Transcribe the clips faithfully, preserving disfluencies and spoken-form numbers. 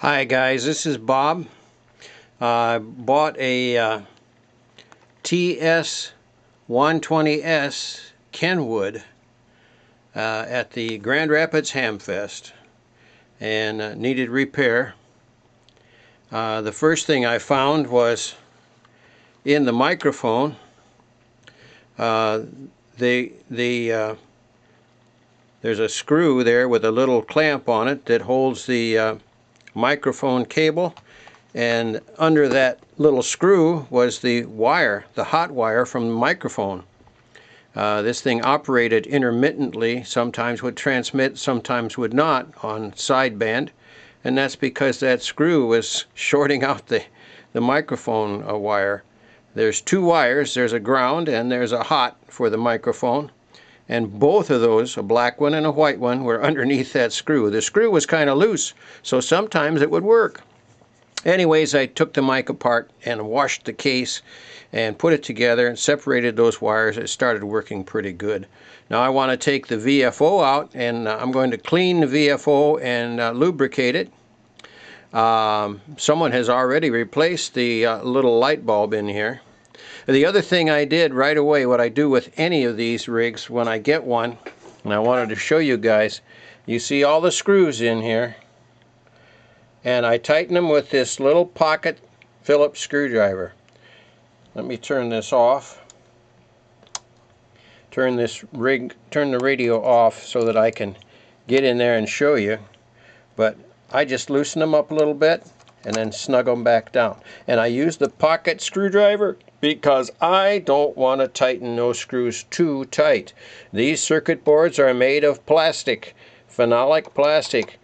Hi guys, this is Bob. I uh, bought a uh, T S one twenty S Kenwood uh, at the Grand Rapids Hamfest and uh, needed repair. Uh, the first thing I found was in the microphone. Uh, the the uh, there's a screw there with a little clamp on it that holds the uh, microphone cable, and under that little screw was the wire, the hot wire from the microphone. Uh, this thing operated intermittently, sometimes would transmit, sometimes would not on sideband, and that's because that screw was shorting out the, the microphone uh, wire. There's two wires, there's a ground and there's a hot for the microphone, and both of those, a black one and a white one, were underneath that screw. The screw was kind of loose, so sometimes it would work. Anyways, I took the mic apart and washed the case and put it together and separated those wires. It started working pretty good. Now I want to take the V F O out, and uh, I'm going to clean the V F O and uh, lubricate it. Um, someone has already replaced the uh, little light bulb in here. The other thing I did right away, what I do with any of these rigs when I get one, and I wanted to show you guys, you see all the screws in here, and I tighten them with this little pocket Phillips screwdriver. Let me turn this off. Turn this rig, turn the radio off so that I can get in there and show you. But I just loosen them up a little bit and then snug them back down. And I use the pocket screwdriver because I don't want to tighten those screws too tight. These circuit boards are made of plastic, phenolic plastic,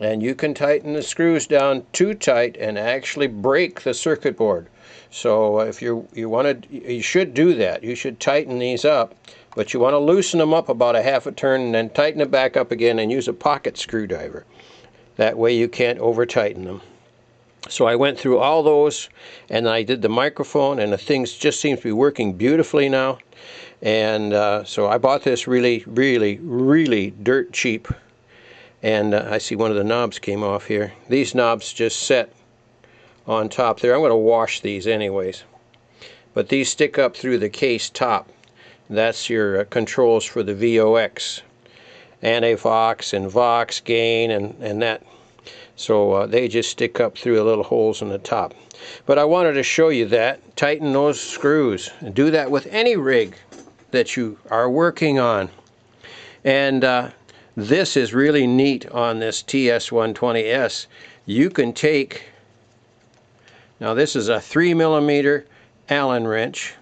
and you can tighten the screws down too tight and actually break the circuit board. So if you you want to, you should do that. You should tighten these up, but you want to loosen them up about a half a turn and then tighten it back up again and use a pocket screwdriver. That way you can't over tighten them. So I went through all those, and I did the microphone, and the things just seem to be working beautifully now. And uh, so I bought this really, really, really dirt cheap. And uh, I see one of the knobs came off here. These knobs just set on top there. I'm going to wash these anyways. But these stick up through the case top. That's your uh, controls for the V O X. And a V O X and V O X gain and, and that. So uh, they just stick up through the little holes in the top. But I wanted to show you that. Tighten those screws. And do that with any rig that you are working on. And uh, this is really neat on this T S one twenty S. You can take, now this is a three millimeter Allen wrench.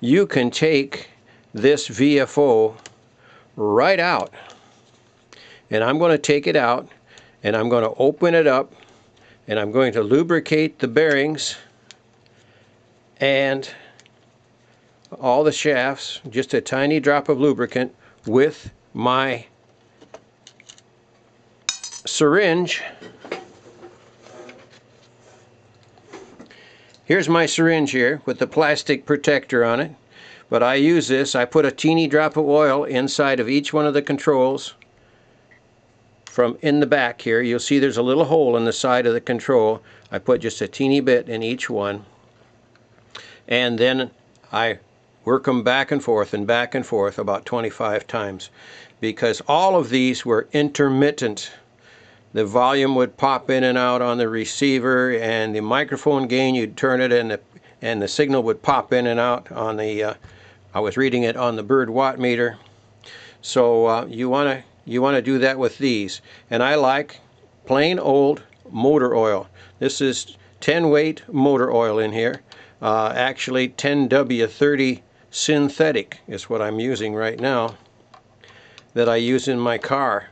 You can take this V F O right out, and I'm going to take it out, and I'm going to open it up, and I'm going to lubricate the bearings and all the shafts, just a tiny drop of lubricant with my syringe. Here's my syringe here with the plastic protector on it. But I use this, I put a teeny drop of oil inside of each one of the controls. From in the back here, you'll see there's a little hole in the side of the control. I put just a teeny bit in each one. And then I work them back and forth and back and forth about twenty-five times. Because all of these were intermittent. The volume would pop in and out on the receiver, and the microphone gain, you'd turn it in the and the signal would pop in and out on the, uh, I was reading it on the Bird watt meter. So uh, you want to you want to do that with these. And I like plain old motor oil. This is ten weight motor oil in here. Uh, actually ten W thirty synthetic is what I'm using right now, that I use in my car.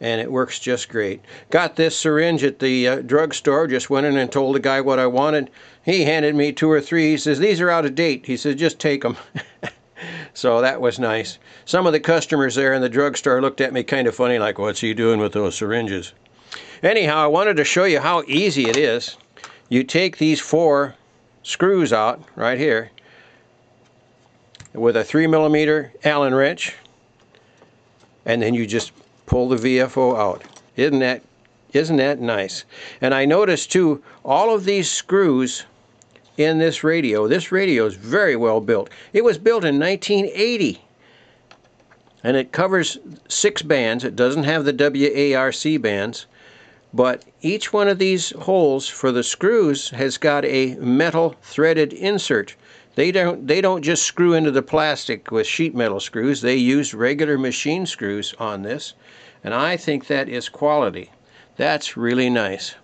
And it works just great. Got this syringe at the uh, drugstore. Just went in and told the guy what I wanted. He handed me two or three. He says, these are out of date. He says, just take them. So that was nice. Some of the customers there in the drugstore looked at me kind of funny, like, what's he doing with those syringes? Anyhow, I wanted to show you how easy it is. You take these four screws out right here with a three millimeter Allen wrench, and then you just pull the V F O out. Isn't that Isn't that nice? And I noticed too, all of these screws in this radio, this radio is very well built. It was built in nineteen eighty. And it covers six bands. It doesn't have the W A R C bands, but each one of these holes for the screws has got a metal threaded insert. They don't, they don't just screw into the plastic with sheet metal screws. They use regular machine screws on this, and I think that is quality. That's really nice.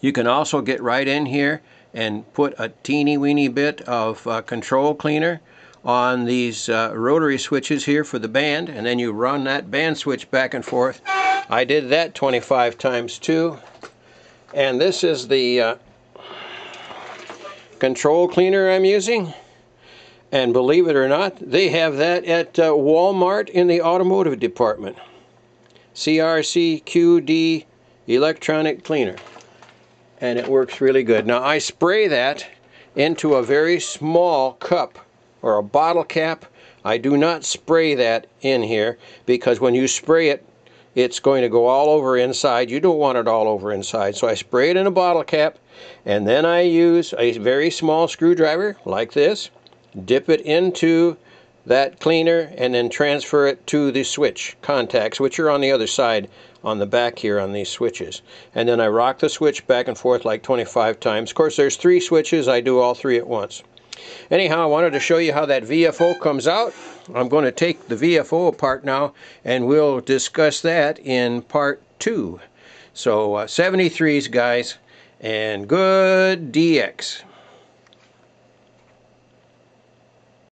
You can also get right in here and put a teeny weeny bit of uh, control cleaner on these uh, rotary switches here for the band, and then you run that band switch back and forth. I did that twenty-five times too. And this is the uh, control cleaner I'm using, and believe it or not, they have that at uh, Walmart in the automotive department. C R C Q D electronic cleaner, and it works really good. Now I spray that into a very small cup or a bottle cap. I do not spray that in here, because when you spray it, it's going to go all over inside. You don't want it all over inside. So I spray it in a bottle cap, and then I use a very small screwdriver like this, dip it into that cleaner, and then transfer it to the switch contacts, which are on the other side on the back here on these switches. And then I rock the switch back and forth like twenty-five times. Of course, there's three switches. I do all three at once. Anyhow, I wanted to show you how that V F O comes out. I'm going to take the V F O apart now, and we'll discuss that in part two. So, uh, seventy-threes, guys, and good D X.